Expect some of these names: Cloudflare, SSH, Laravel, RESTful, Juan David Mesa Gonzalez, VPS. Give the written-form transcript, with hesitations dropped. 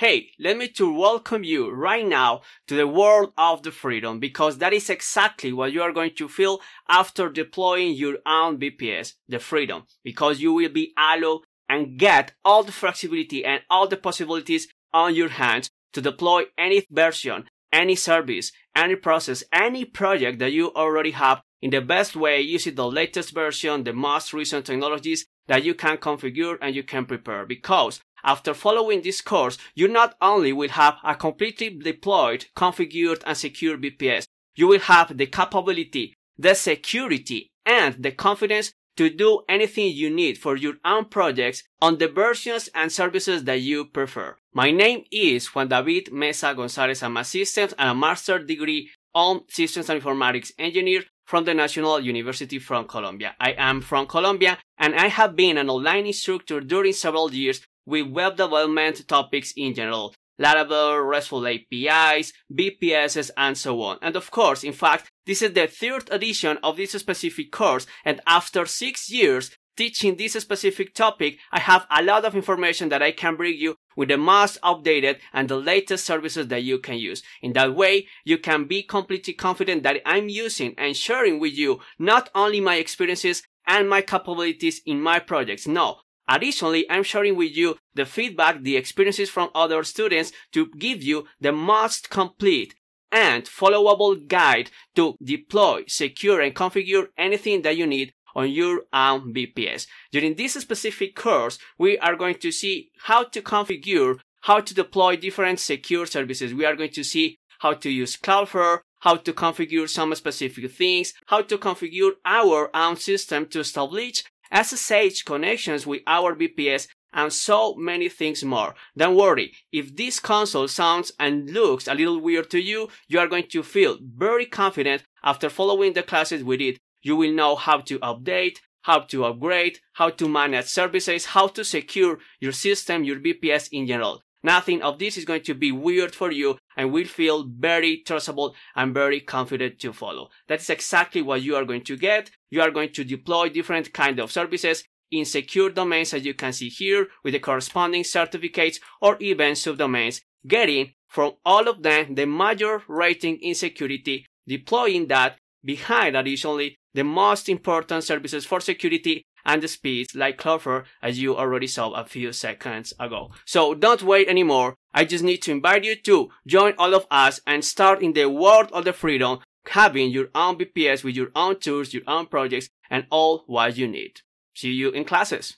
hey, let me to welcome you right now to the world of the freedom, because that is exactly what you are going to feel after deploying your own VPS, the freedom, because you will be allowed and get all the flexibility and all the possibilities on your hands to deploy any version, any service, any process, any project that you already have in the best way using the latest version, the most recent technologies that you can configure and you can prepare. Because after following this course, you not only will have a completely deployed, configured, and secure VPS, you will have the capability, the security, and the confidence to do anything you need for your own projects on the versions and services that you prefer. My name is Juan David Mesa Gonzalez. I'm a systems and a master's degree on systems and informatics engineer from the National University from Colombia. I am from Colombia and I have been an online instructor during several years with web development topics in general, Laravel, RESTful APIs, VPSs, and so on. And of course, in fact, this is the third edition of this specific course, and after 6 years teaching this specific topic, I have a lot of information that I can bring you with the most updated and the latest services that you can use. In that way, you can be completely confident that I'm using and sharing with you not only my experiences and my capabilities in my projects, no. Additionally, I'm sharing with you the feedback, the experiences from other students to give you the most complete and followable guide to deploy, secure, and configure anything that you need on your own VPS. During this specific course, we are going to see how to configure, how to deploy different secure services. We are going to see how to use Cloudflare, how to configure some specific things, how to configure our own system to establish SSH connections with our VPS, and so many things more. Don't worry, if this console sounds and looks a little weird to you, you are going to feel very confident after following the classes we did. You will know how to update, how to upgrade, how to manage services, how to secure your system, your VPS in general. Nothing of this is going to be weird for you and will feel very trustable and very confident to follow. That is exactly what you are going to get. You are going to deploy different kind of services in secure domains, as you can see here, with the corresponding certificates or even subdomains, getting from all of them the major rating in security, deploying that behind additionally the most important services for security and the speeds like Cloudflare, as you already saw a few seconds ago. So don't wait anymore. I just need to invite you to join all of us and start in the world of the freedom, having your own VPS with your own tools, your own projects, and all what you need. See you in classes.